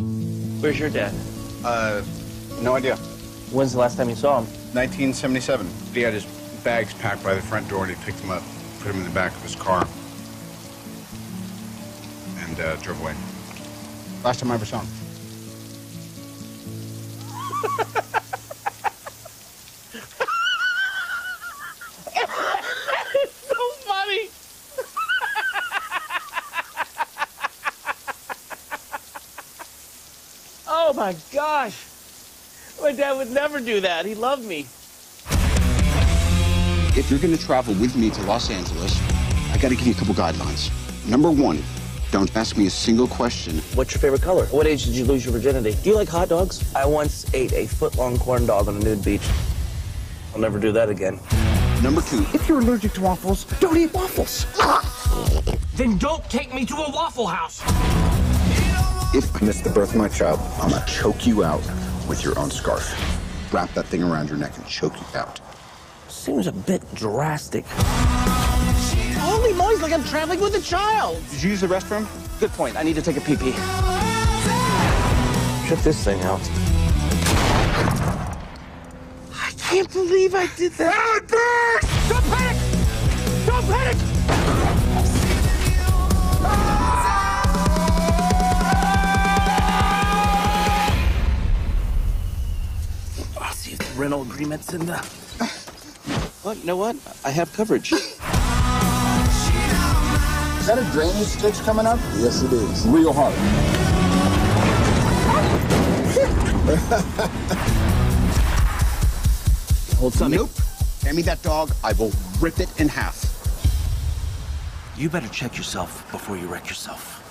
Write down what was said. Where's your dad? No idea. When's the last time you saw him? 1977. He had his bags packed by the front door, and he picked them up, put them in the back of his car, and drove away. Last time I ever saw him. It's so funny. Oh my gosh. My dad would never do that. He loved me. If you're going to travel with me to Los Angeles, I got to give you a couple guidelines. Number one, don't ask me a single question. What's your favorite color? What age did you lose your virginity? Do you like hot dogs? I once ate a foot-long corn dog on a nude beach. I'll never do that again. Number two, if you're allergic to waffles, don't eat waffles. Then don't take me to a waffle house. If I miss the birth of my child, I'm gonna choke you out with your own scarf. Wrap that thing around your neck and choke you out. Seems a bit drastic. Holy moly, like I'm traveling with a child. Did you use the restroom? Good point. I need to take a pee-pee. Check this thing out. I can't believe I did that. Oh, it burns! Don't panic! Don't panic! I see the rental agreements in the... Well, you know what? I have coverage. Is that a drainage stitch coming up? Yes, it is. Real hard. Hold something. Nope. Hand me that dog. I will rip it in half. You better check yourself before you wreck yourself.